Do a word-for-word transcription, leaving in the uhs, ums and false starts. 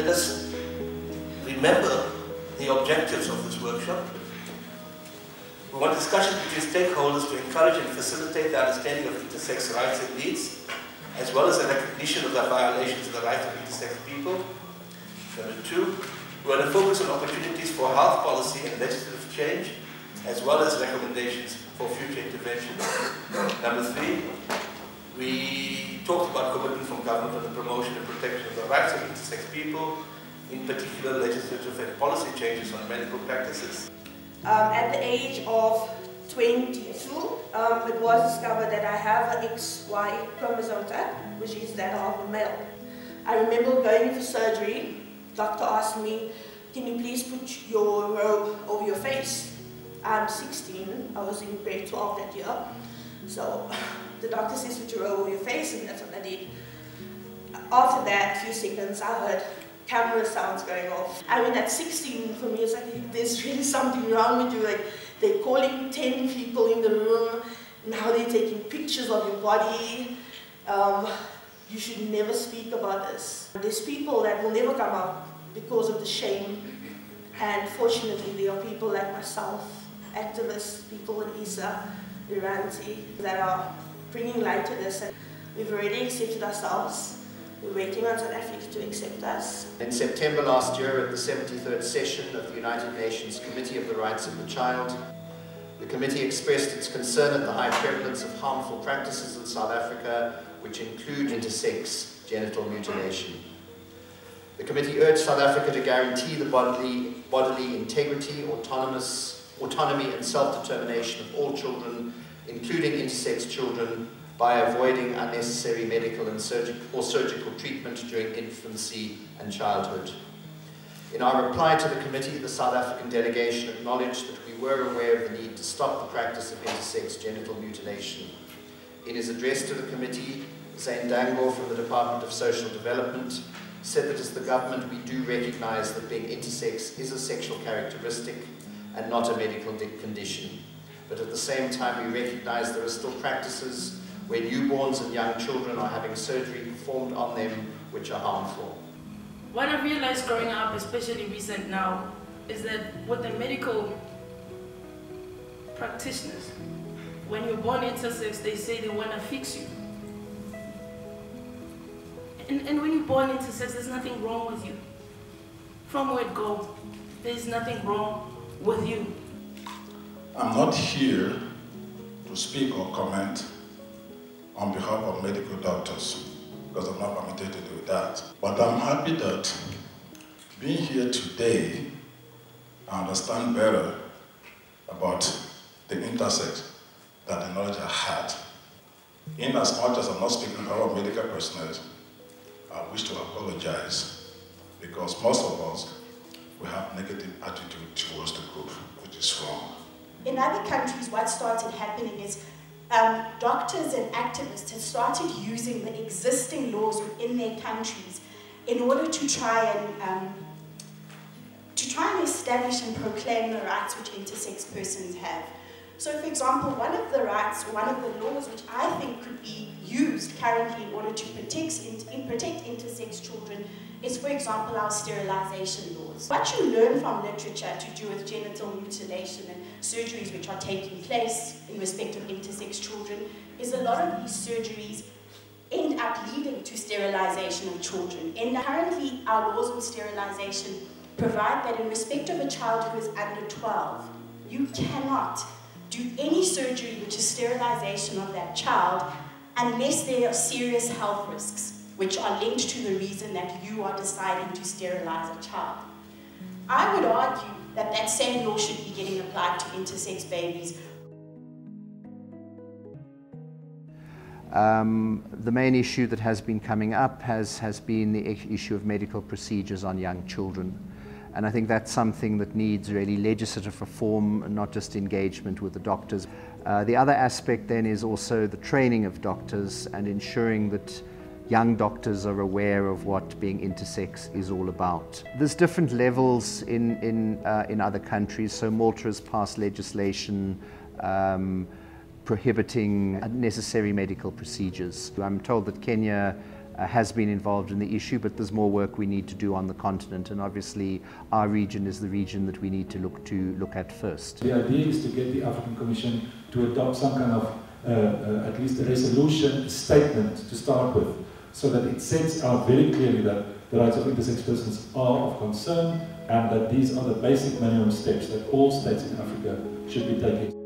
Let us remember the objectives of this workshop. We want discussion between stakeholders to encourage and facilitate the understanding of intersex rights and needs, as well as the recognition of the violations of the rights of intersex people. Number two, we want to focus on opportunities for health policy and legislative change, as well as recommendations for future interventions. Number three, we talked about commitment from government on the promotion and protection of the rights of intersex people, in particular legislative and policy changes on medical practices. Um, at the age of twenty-two, um, it was discovered that I have an X Y chromosome type, which is that of a male. I remember going for surgery. Doctor asked me, "Can you please put your robe over your face?" I'm sixteen, I was in grade twelve that year. So the doctor says, "Put your robe over your face," and that's what I did. After that, a few seconds, I heard camera sounds going off. I mean, at sixteen, for me, it's like, there's really something wrong with you. Like, they're calling ten people in the room, now they're taking pictures of your body. Um, You should never speak about this. There's people that will never come out because of the shame. And fortunately, there are people like myself, activists, people in I S A, Iranti, that are bringing light to this. And we've already accepted ourselves. We're waiting on South Africa to accept us. In September last year, at the seventy-third session of the United Nations Committee of the Rights of the Child, the committee expressed its concern at the high prevalence of harmful practices in South Africa, which include intersex genital mutilation. The committee urged South Africa to guarantee the bodily, bodily integrity, autonomous, autonomy and self-determination of all children, including intersex children, by avoiding unnecessary medical and surgical or surgical treatment during infancy and childhood. In our reply to the committee, the South African delegation acknowledged that we were aware of the need to stop the practice of intersex genital mutilation. In his address to the committee, Zane Dangor from the Department of Social Development said that as the government we do recognise that being intersex is a sexual characteristic and not a medical condition. But at the same time we recognise there are still practices where newborns and young children are having surgery performed on them which are harmful. What I've realised growing up, especially recent now, is that with the medical practitioners, when you're born intersex, they say they want to fix you. And, and when you're born intersex, there's nothing wrong with you. From word go, there's nothing wrong with you. I'm not here to speak or comment on behalf of medical doctors, because I'm not permitted to do that. But I'm happy that being here today, I understand better about the intersex that the knowledge I had. In as much as I'm not speaking for our medical personnel, I wish to apologize because most of us, we have negative attitude towards the group, which is wrong. In other countries, what started happening is um, doctors and activists have started using the existing laws within their countries in order to try and um, to try and establish and proclaim the rights which intersex persons have. So for example, one of the rights, one of the laws which I think could be used currently in order to protect, in, protect intersex children is, for example, our sterilization laws. What you learn from literature to do with genital mutilation and surgeries which are taking place in respect of intersex children is a lot of these surgeries end up leading to sterilization of children. And currently our laws on sterilization provide that in respect of a child who is under twelve, you cannot do any surgery which is sterilization of that child unless there are serious health risks which are linked to the reason that you are deciding to sterilize a child. I would argue that that same law should be getting applied to intersex babies. Um, the main issue that has been coming up has, has been the issue of medical procedures on young children. And I think that's something that needs really legislative reform and not just engagement with the doctors. Uh, the other aspect then is also the training of doctors and ensuring that young doctors are aware of what being intersex is all about. There's different levels in, in, uh, in other countries, so Malta has passed legislation um, prohibiting unnecessary medical procedures. I'm told that Kenya uh, has been involved in the issue, but there's more work we need to do on the continent, and obviously our region is the region that we need to look to look at first. The idea is to get the African Commission to adopt some kind of uh, uh, at least a resolution statement to start with, so that it sets out very clearly that the rights of intersex persons are of concern and that these are the basic minimum steps that all states in Africa should be taking.